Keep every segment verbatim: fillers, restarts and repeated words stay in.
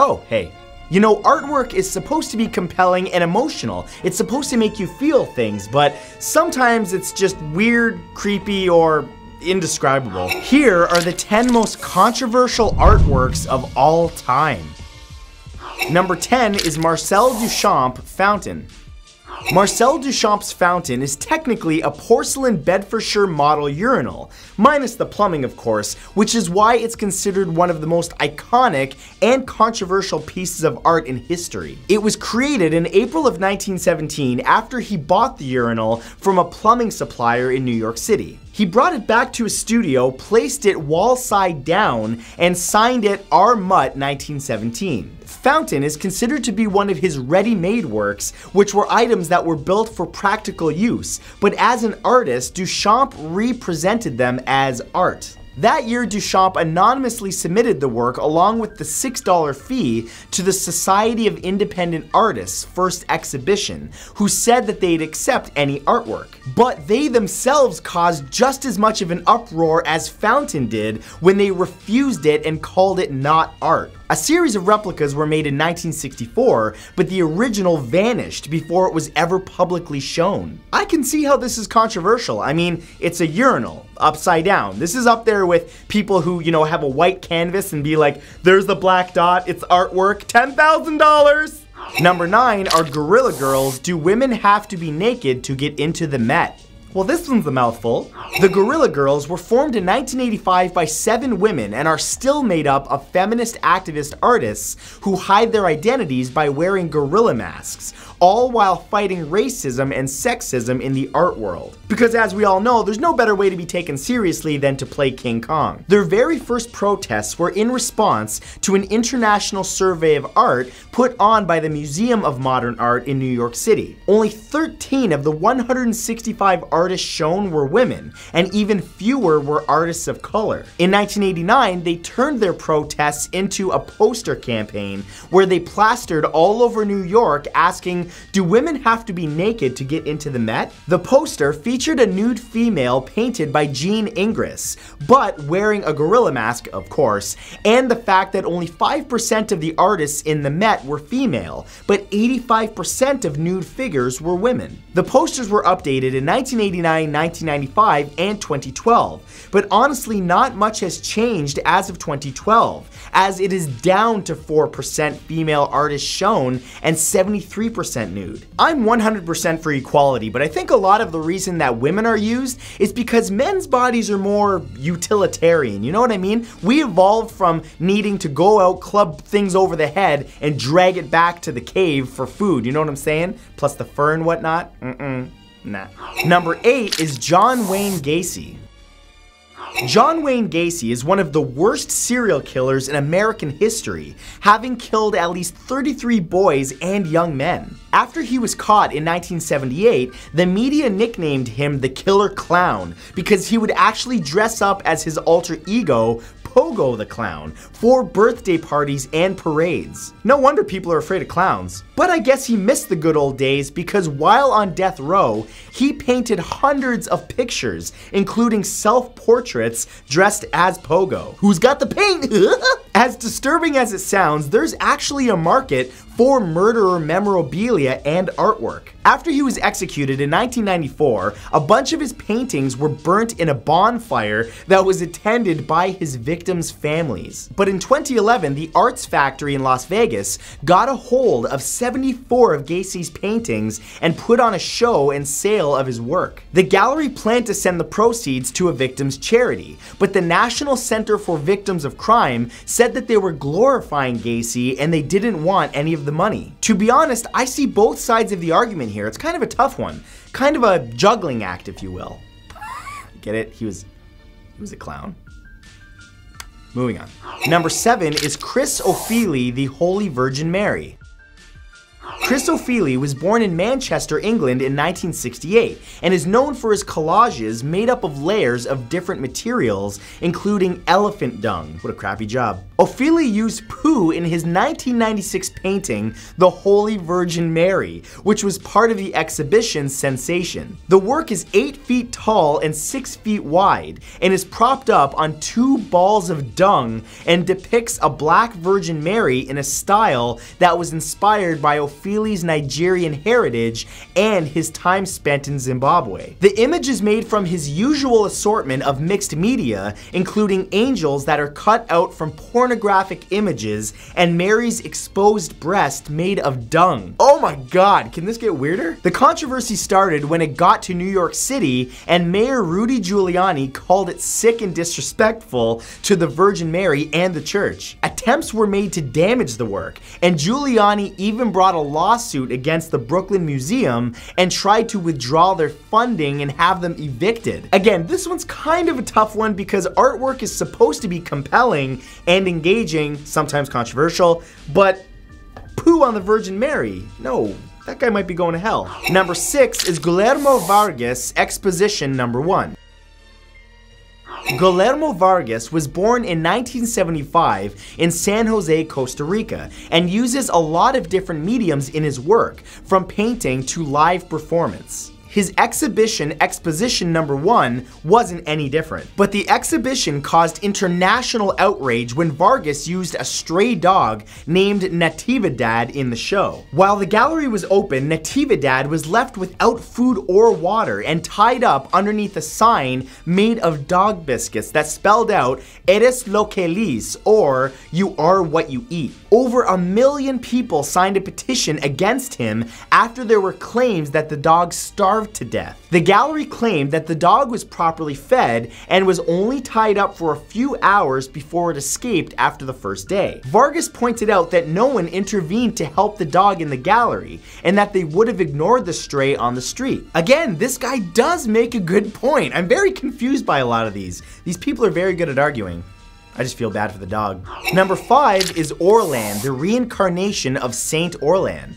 oh, hey. You know, artwork is supposed to be compelling and emotional. It's supposed to make you feel things, but sometimes it's just weird, creepy, or indescribable. Here are the ten most controversial artworks of all time. Number ten is Marcel Duchamp's Fountain. Marcel Duchamp's fountain is technically a porcelain Bedfordshire model urinal, minus the plumbing of course, which is why it's considered one of the most iconic and controversial pieces of art in history. It was created in April of nineteen seventeen after he bought the urinal from a plumbing supplier in New York City. He brought it back to his studio, placed it wall side down, and signed it R. Mutt nineteen seventeen. Fountain is considered to be one of his ready-made works, which were items that were built for practical use, but as an artist, Duchamp represented them as art. That year, Duchamp anonymously submitted the work along with the six dollar fee to the Society of Independent Artists' first exhibition, who said that they'd accept any artwork. But they themselves caused just as much of an uproar as Fountain did when they refused it and called it not art. A series of replicas were made in nineteen sixty-four, but the original vanished before it was ever publicly shown. I can see how this is controversial. I mean, it's a urinal, upside down. This is up there with people who, you know, have a white canvas and be like, there's the black dot, it's artwork, ten thousand dollars! Number nine are Guerrilla Girls, Do Women Have to Be Naked to Get into the Met? Well, this one's a mouthful. The Guerrilla Girls were formed in nineteen eighty-five by seven women and are still made up of feminist activist artists who hide their identities by wearing gorilla masks, all while fighting racism and sexism in the art world. Because as we all know, there's no better way to be taken seriously than to play King Kong. Their very first protests were in response to an international survey of art put on by the Museum of Modern Art in New York City. Only thirteen of the one hundred sixty-five artists artists shown were women, and even fewer were artists of color. In nineteen eighty-nine, they turned their protests into a poster campaign where they plastered all over New York asking, do women have to be naked to get into the Met? The poster featured a nude female painted by Jean Ingres, but wearing a gorilla mask, of course, and the fact that only five percent of the artists in the Met were female, but eighty-five percent of nude figures were women. The posters were updated in nineteen eighty-nine, nineteen ninety-five, and twenty twelve, but honestly not much has changed as of twenty twelve, as it is down to four percent female artists shown and seventy-three percent nude. I'm one hundred percent for equality, but I think a lot of the reason that women are used is because men's bodies are more utilitarian, you know what I mean? We evolved from needing to go out, club things over the head, and drag it back to the cave for food, you know what I'm saying? Plus the fur and whatnot, mm-mm. Nah. Number eight is John Wayne Gacy. John Wayne Gacy is one of the worst serial killers in American history, having killed at least thirty-three boys and young men. After he was caught in nineteen seventy-eight, the media nicknamed him the Killer Clown because he would actually dress up as his alter ego, Pogo the Clown, for birthday parties and parades. No wonder people are afraid of clowns. But I guess he missed the good old days because while on death row, he painted hundreds of pictures, including self-portraits dressed as Pogo. Who's got the paint? As disturbing as it sounds, there's actually a market for murderer memorabilia and artwork. After he was executed in nineteen ninety-four, a bunch of his paintings were burnt in a bonfire that was attended by his victims' families. But in twenty eleven, the Arts Factory in Las Vegas got a hold of seventy-four of Gacy's paintings and put on a show and sale of his work. The gallery planned to send the proceeds to a victim's charity, but the National Center for Victims of Crime said that they were glorifying Gacy and they didn't want any of the money. To be honest, I see both sides of the argument here. It's kind of a tough one. Kind of a juggling act, if you will. Get it? He was, he was a clown. Moving on. Number seven is Chris Ofili, the Holy Virgin Mary. Chris Ofili was born in Manchester, England in nineteen sixty-eight and is known for his collages made up of layers of different materials, including elephant dung. What a crappy job. Ofili used poo in his nineteen ninety-six painting, The Holy Virgin Mary, which was part of the exhibition's sensation. The work is eight feet tall and six feet wide and is propped up on two balls of dung and depicts a black Virgin Mary in a style that was inspired by Ofili's Nigerian heritage and his time spent in Zimbabwe. The image is made from his usual assortment of mixed media, including angels that are cut out from pornographic images and Mary's exposed breast made of dung. Oh my god, can this get weirder? The controversy started when it got to New York City and Mayor Rudy Giuliani called it sick and disrespectful to the Virgin Mary and the church. Attempts were made to damage the work, and Giuliani even brought a lawsuit against the Brooklyn Museum and tried to withdraw their funding and have them evicted. Again, this one's kind of a tough one because artwork is supposed to be compelling and engaging, sometimes controversial, but poo on the Virgin Mary? No. That guy might be going to hell. Number six is Guillermo Vargas, Exposition Number One. Guillermo Vargas was born in nineteen seventy-five in San Jose, Costa Rica, and uses a lot of different mediums in his work, from painting to live performance. His exhibition, Exposition Number One, wasn't any different. But the exhibition caused international outrage when Vargas used a stray dog named Natividad in the show. While the gallery was open, Natividad was left without food or water and tied up underneath a sign made of dog biscuits that spelled out, Eres lo que lis, or you are what you eat. Over a million people signed a petition against him after there were claims that the dog starved to death. The gallery claimed that the dog was properly fed and was only tied up for a few hours before it escaped after the first day. Vargas pointed out that no one intervened to help the dog in the gallery and that they would have ignored the stray on the street. Again, this guy does make a good point. I'm very confused by a lot of these. These people are very good at arguing. I just feel bad for the dog. Number five is Orlan, the reincarnation of Saint Orlan.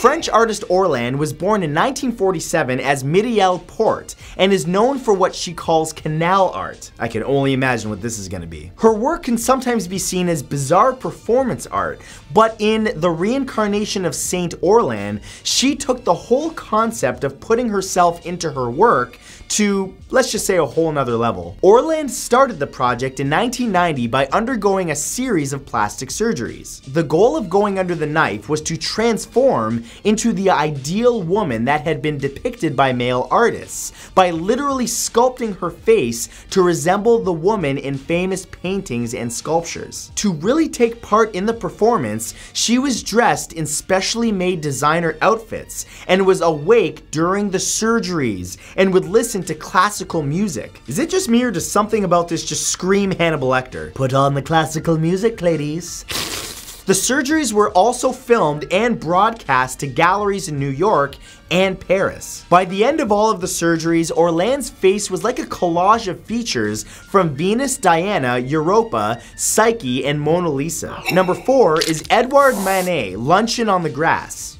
French artist Orlan was born in nineteen forty-seven as Mireille Porte and is known for what she calls canal art. I can only imagine what this is going to be. Her work can sometimes be seen as bizarre performance art, but in The Reincarnation of Saint Orlan, she took the whole concept of putting herself into her work to, let's just say, a whole nother level. Orlan started the project in nineteen ninety by undergoing a series of plastic surgeries. The goal of going under the knife was to transform into the ideal woman that had been depicted by male artists by literally sculpting her face to resemble the woman in famous paintings and sculptures. To really take part in the performance, she was dressed in specially made designer outfits and was awake during the surgeries and would listen to classical music. Is it just me, or does something about this just scream Hannibal Lecter? Put on the classical music, ladies. The surgeries were also filmed and broadcast to galleries in New York and Paris. By the end of all of the surgeries, Orlan's face was like a collage of features from Venus, Diana, Europa, Psyche, and Mona Lisa. Number four is Edouard Manet, Luncheon on the Grass.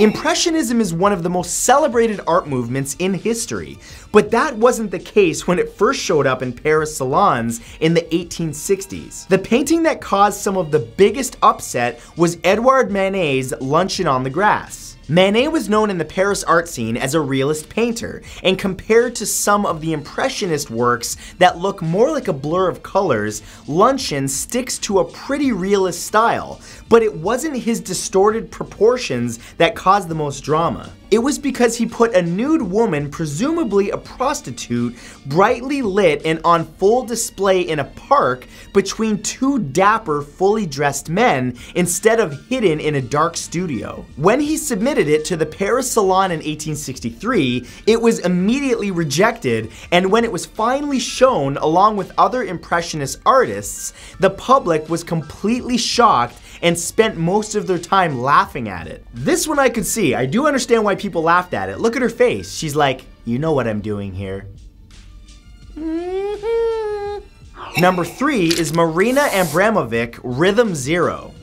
Impressionism is one of the most celebrated art movements in history, but that wasn't the case when it first showed up in Paris salons in the eighteen sixties. The painting that caused some of the biggest upset was Edouard Manet's Luncheon on the Grass. Manet was known in the Paris art scene as a realist painter, and compared to some of the impressionist works that look more like a blur of colors, Luncheon sticks to a pretty realist style, but it wasn't his distorted proportions that caused the most drama. It was because he put a nude woman, presumably a prostitute, brightly lit and on full display in a park between two dapper, fully dressed men instead of hidden in a dark studio. When he submitted it to the Paris Salon in eighteen sixty-three, it was immediately rejected, and when it was finally shown along with other impressionist artists, the public was completely shocked and spent most of their time laughing at it. This one I could see. I do understand why people laughed at it. Look at her face. She's like, you know what I'm doing here. Number three is Marina Abramovic, Rhythm Zero.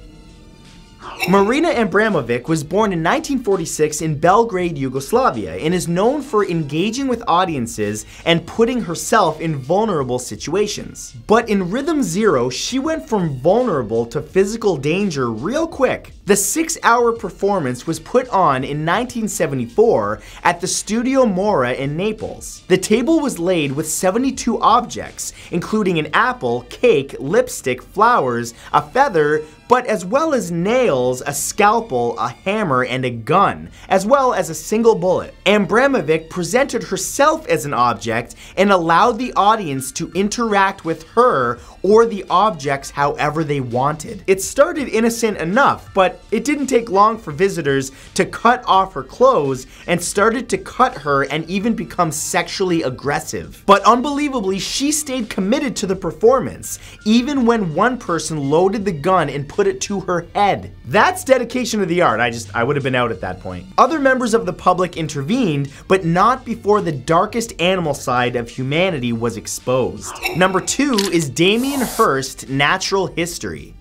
Marina Abramovic was born in nineteen forty-six in Belgrade, Yugoslavia, and is known for engaging with audiences and putting herself in vulnerable situations. But in Rhythm Zero, she went from vulnerable to physical danger real quick. The six-hour performance was put on in nineteen seventy-four at the Studio Mora in Naples. The table was laid with seventy-two objects, including an apple, cake, lipstick, flowers, a feather, but as well as nails, a scalpel, a hammer, and a gun, as well as a single bullet. Abramovic presented herself as an object and allowed the audience to interact with her or the objects however they wanted. It started innocent enough, but it didn't take long for visitors to cut off her clothes and started to cut her and even become sexually aggressive. But unbelievably, she stayed committed to the performance, even when one person loaded the gun and put it to her head. That's dedication to the art. I just, I would have been out at that point. Other members of the public intervened, but not before the darkest animal side of humanity was exposed. Number two is Damien Hirst, Natural History.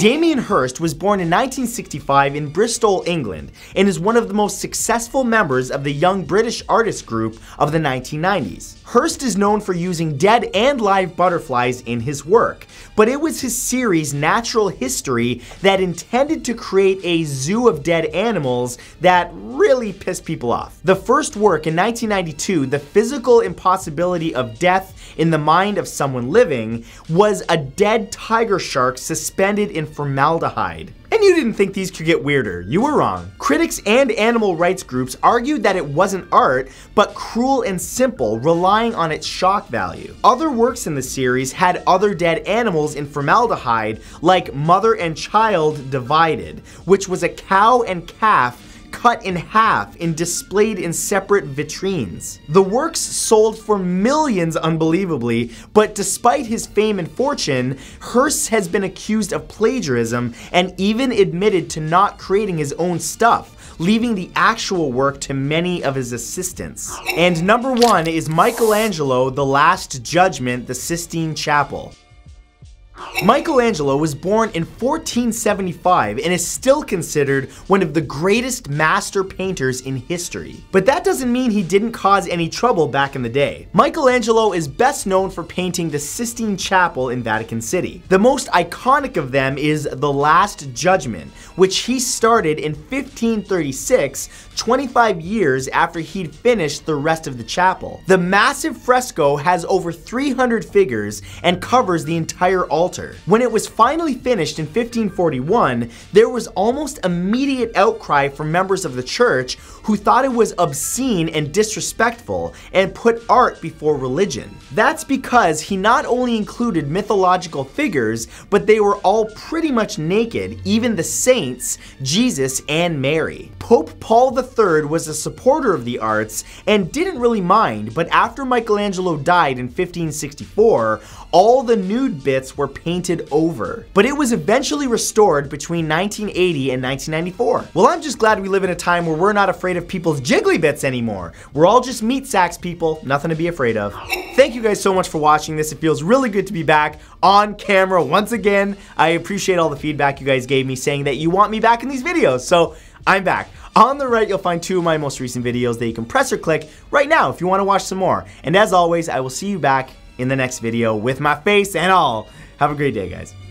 Damien Hirst was born in nineteen sixty-five in Bristol, England, and is one of the most successful members of the young British artist group of the nineteen nineties. Hirst is known for using dead and live butterflies in his work, but it was his series Natural History that intended to create a zoo of dead animals that really pissed people off. The first work in nineteen ninety-two, The Physical Impossibility of Death in the Mind of Someone Living, was a dead tiger shark suspended in formaldehyde. And you didn't think these could get weirder. You were wrong. Critics and animal rights groups argued that it wasn't art, but cruel and simple, relying on its shock value. Other works in the series had other dead animals in formaldehyde, like Mother and Child Divided, which was a cow and calf cut in half and displayed in separate vitrines. The works sold for millions unbelievably, but despite his fame and fortune, Hirst has been accused of plagiarism and even admitted to not creating his own stuff, leaving the actual work to many of his assistants. And number one is Michelangelo, The Last Judgment, The Sistine Chapel. Michelangelo was born in fourteen seventy-five and is still considered one of the greatest master painters in history. But that doesn't mean he didn't cause any trouble back in the day. Michelangelo is best known for painting the Sistine Chapel in Vatican City. The most iconic of them is The Last Judgment, which he started in fifteen thirty-six, twenty-five years after he'd finished the rest of the chapel. The massive fresco has over three hundred figures and covers the entire altar. When it was finally finished in fifteen forty-one, there was almost immediate outcry from members of the church who thought it was obscene and disrespectful and put art before religion. That's because he not only included mythological figures, but they were all pretty much naked, even the saints, Jesus and Mary. Pope Paul the third was a supporter of the arts and didn't really mind, but after Michelangelo died in fifteen sixty-four, all the nude bits were painted over, but it was eventually restored between nineteen eighty and nineteen ninety-four. Well, I'm just glad we live in a time where we're not afraid of people's jiggly bits anymore. We're all just meat sacks, people. Nothing to be afraid of. Thank you guys so much for watching this. It feels really good to be back on camera once again. I appreciate all the feedback you guys gave me saying that you want me back in these videos, so I'm back. On the right, you'll find two of my most recent videos that you can press or click right now if you want to watch some more. And as always, I will see you back in the next video with my face and all. Have a great day, guys.